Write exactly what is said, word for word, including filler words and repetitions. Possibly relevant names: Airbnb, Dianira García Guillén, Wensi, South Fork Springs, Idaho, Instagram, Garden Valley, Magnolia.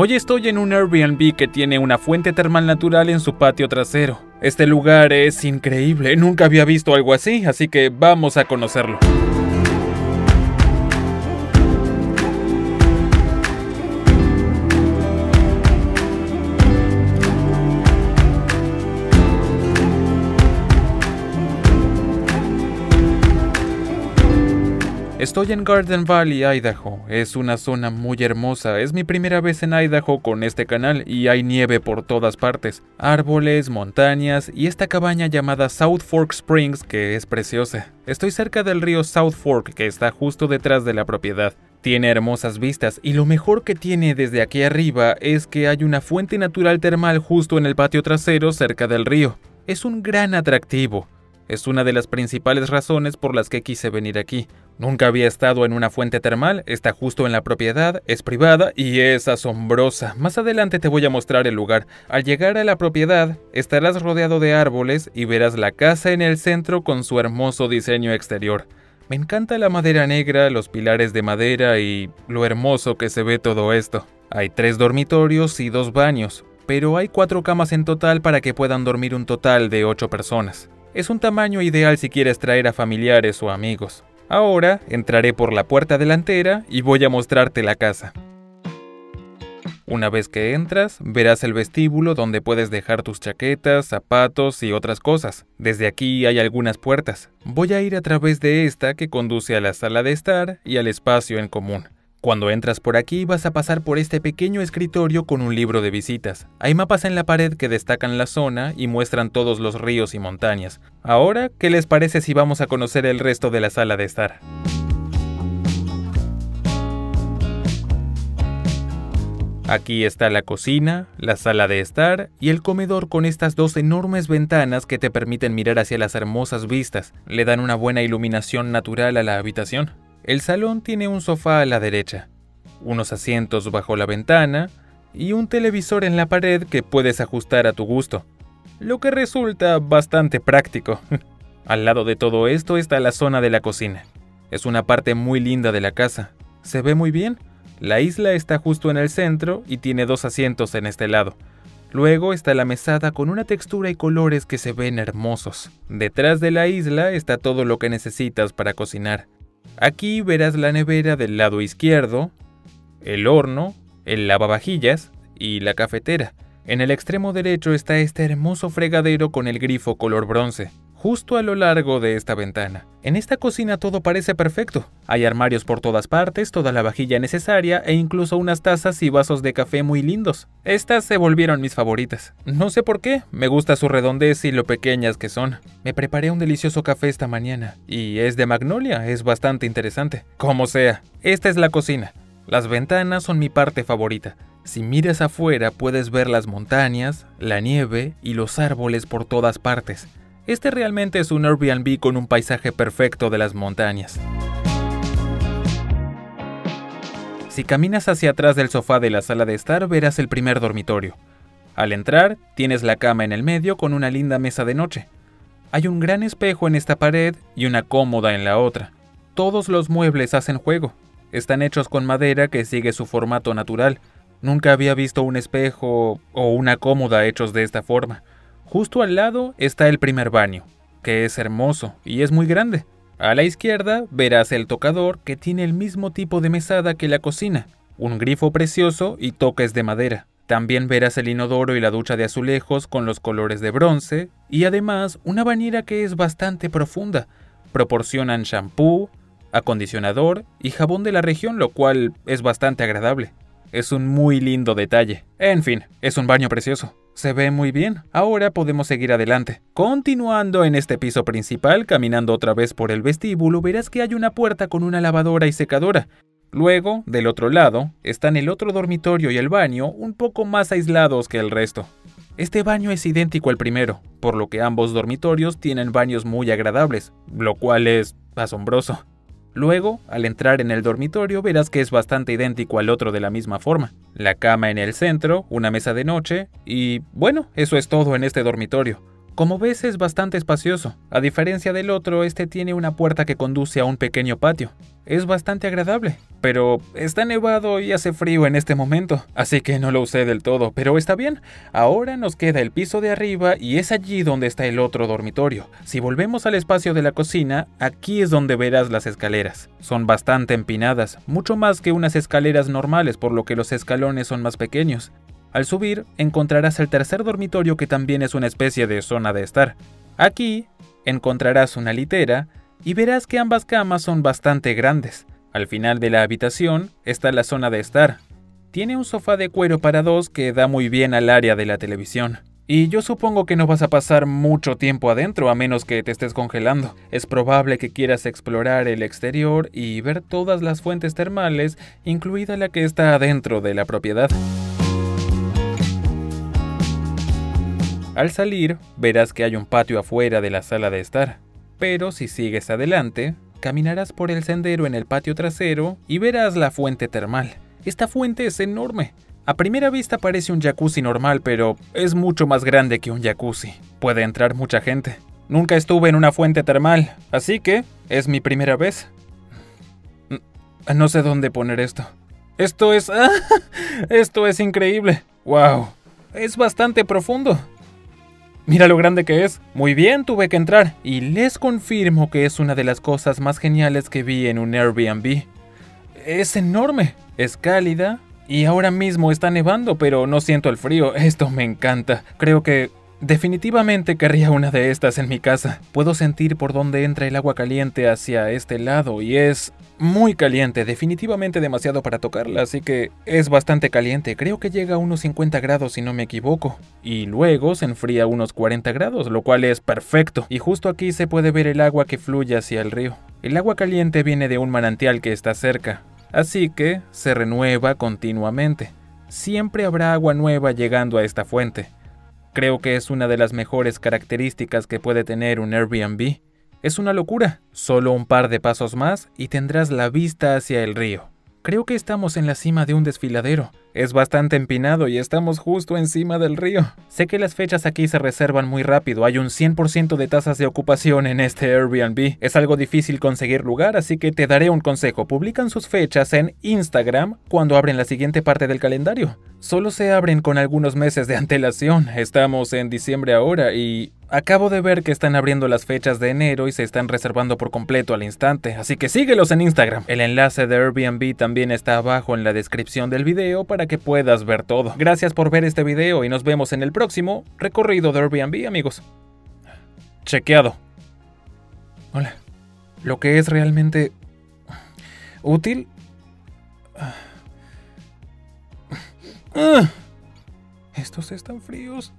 Hoy estoy en un Airbnb que tiene una fuente termal natural en su patio trasero. Este lugar es increíble, nunca había visto algo así, así que vamos a conocerlo. Estoy en Garden Valley, Idaho. Es una zona muy hermosa. Es mi primera vez en Idaho con este canal y hay nieve por todas partes. Árboles, montañas y esta cabaña llamada South Fork Springs que es preciosa. Estoy cerca del río South Fork que está justo detrás de la propiedad. Tiene hermosas vistas y lo mejor que tiene desde aquí arriba es que hay una fuente natural termal justo en el patio trasero cerca del río. Es un gran atractivo. Es una de las principales razones por las que quise venir aquí. Nunca había estado en una fuente termal, está justo en la propiedad, es privada y es asombrosa. Más adelante te voy a mostrar el lugar. Al llegar a la propiedad, estarás rodeado de árboles y verás la casa en el centro con su hermoso diseño exterior. Me encanta la madera negra, los pilares de madera y lo hermoso que se ve todo esto. Hay tres dormitorios y dos baños, pero hay cuatro camas en total para que puedan dormir un total de ocho personas. Es un tamaño ideal si quieres traer a familiares o amigos. Ahora entraré por la puerta delantera y voy a mostrarte la casa. Una vez que entras, verás el vestíbulo donde puedes dejar tus chaquetas, zapatos y otras cosas. Desde aquí hay algunas puertas. Voy a ir a través de esta que conduce a la sala de estar y al espacio en común. Cuando entras por aquí vas a pasar por este pequeño escritorio con un libro de visitas. Hay mapas en la pared que destacan la zona y muestran todos los ríos y montañas. Ahora, ¿qué les parece si vamos a conocer el resto de la sala de estar? Aquí está la cocina, la sala de estar y el comedor con estas dos enormes ventanas que te permiten mirar hacia las hermosas vistas. Le dan una buena iluminación natural a la habitación. El salón tiene un sofá a la derecha, unos asientos bajo la ventana y un televisor en la pared que puedes ajustar a tu gusto, lo que resulta bastante práctico. Al lado de todo esto está la zona de la cocina. Es una parte muy linda de la casa. Se ve muy bien. La isla está justo en el centro y tiene dos asientos en este lado. Luego está la mesada con una textura y colores que se ven hermosos. Detrás de la isla está todo lo que necesitas para cocinar. Aquí verás la nevera del lado izquierdo, el horno, el lavavajillas y la cafetera. En el extremo derecho está este hermoso fregadero con el grifo color bronce, justo a lo largo de esta ventana. En esta cocina todo parece perfecto. Hay armarios por todas partes, toda la vajilla necesaria e incluso unas tazas y vasos de café muy lindos. Estas se volvieron mis favoritas. No sé por qué, me gusta su redondez y lo pequeñas que son. Me preparé un delicioso café esta mañana y es de Magnolia, es bastante interesante. Como sea, esta es la cocina. Las ventanas son mi parte favorita. Si miras afuera puedes ver las montañas, la nieve y los árboles por todas partes. Este realmente es un Airbnb con un paisaje perfecto de las montañas. Si caminas hacia atrás del sofá de la sala de estar, verás el primer dormitorio. Al entrar, tienes la cama en el medio con una linda mesa de noche. Hay un gran espejo en esta pared y una cómoda en la otra. Todos los muebles hacen juego. Están hechos con madera que sigue su formato natural. Nunca había visto un espejo o una cómoda hechos de esta forma. Justo al lado está el primer baño, que es hermoso y es muy grande. A la izquierda verás el tocador que tiene el mismo tipo de mesada que la cocina, un grifo precioso y toques de madera. También verás el inodoro y la ducha de azulejos con los colores de bronce y además una bañera que es bastante profunda. Proporcionan shampoo, acondicionador y jabón de la región, lo cual es bastante agradable. Es un muy lindo detalle. En fin, es un baño precioso. Se ve muy bien. Ahora podemos seguir adelante. Continuando en este piso principal, caminando otra vez por el vestíbulo, verás que hay una puerta con una lavadora y secadora. Luego, del otro lado, están el otro dormitorio y el baño, un poco más aislados que el resto. Este baño es idéntico al primero, por lo que ambos dormitorios tienen baños muy agradables, lo cual es asombroso. Luego, al entrar en el dormitorio, verás que es bastante idéntico al otro de la misma forma. La cama en el centro, una mesa de noche y, bueno, eso es todo en este dormitorio. Como ves, es bastante espacioso. A diferencia del otro, este tiene una puerta que conduce a un pequeño patio. Es bastante agradable, pero está nevado y hace frío en este momento, así que no lo usé del todo, pero está bien. Ahora nos queda el piso de arriba y es allí donde está el otro dormitorio. Si volvemos al espacio de la cocina, aquí es donde verás las escaleras. Son bastante empinadas, mucho más que unas escaleras normales, por lo que los escalones son más pequeños. Al subir, encontrarás el tercer dormitorio que también es una especie de zona de estar. Aquí encontrarás una litera, y verás que ambas camas son bastante grandes. Al final de la habitación está la zona de estar. Tiene un sofá de cuero para dos que da muy bien al área de la televisión. Y yo supongo que no vas a pasar mucho tiempo adentro a menos que te estés congelando. Es probable que quieras explorar el exterior y ver todas las fuentes termales, incluida la que está adentro de la propiedad. Al salir, verás que hay un patio afuera de la sala de estar. Pero si sigues adelante, caminarás por el sendero en el patio trasero y verás la fuente termal. Esta fuente es enorme. A primera vista parece un jacuzzi normal, pero es mucho más grande que un jacuzzi. Puede entrar mucha gente. Nunca estuve en una fuente termal, así que es mi primera vez. No sé dónde poner esto. Esto es... ¡Ah! Esto es increíble. ¡Wow! Es bastante profundo. Mira lo grande que es. Muy bien, tuve que entrar. Y les confirmo que es una de las cosas más geniales que vi en un Airbnb. Es enorme, es cálida y ahora mismo está nevando, pero no siento el frío. Esto me encanta. Creo que definitivamente querría una de estas en mi casa. Puedo sentir por dónde entra el agua caliente hacia este lado y es muy caliente, definitivamente demasiado para tocarla, así que es bastante caliente, creo que llega a unos cincuenta grados si no me equivoco, y luego se enfría a unos cuarenta grados, lo cual es perfecto, y justo aquí se puede ver el agua que fluye hacia el río. El agua caliente viene de un manantial que está cerca, así que se renueva continuamente. Siempre habrá agua nueva llegando a esta fuente. Creo que es una de las mejores características que puede tener un Airbnb. Es una locura, solo un par de pasos más y tendrás la vista hacia el río. Creo que estamos en la cima de un desfiladero, es bastante empinado y estamos justo encima del río. Sé que las fechas aquí se reservan muy rápido, hay un cien por ciento de tasas de ocupación en este Airbnb. Es algo difícil conseguir lugar, así que te daré un consejo, publican sus fechas en Instagram cuando abren la siguiente parte del calendario. Solo se abren con algunos meses de antelación, estamos en diciembre ahora y... acabo de ver que están abriendo las fechas de enero y se están reservando por completo al instante, así que síguelos en Instagram. El enlace de Airbnb también está abajo en la descripción del video para que puedas ver todo. Gracias por ver este video y nos vemos en el próximo recorrido de Airbnb, amigos. Chequeado. Hola. Lo que es realmente útil. Estos están fríos.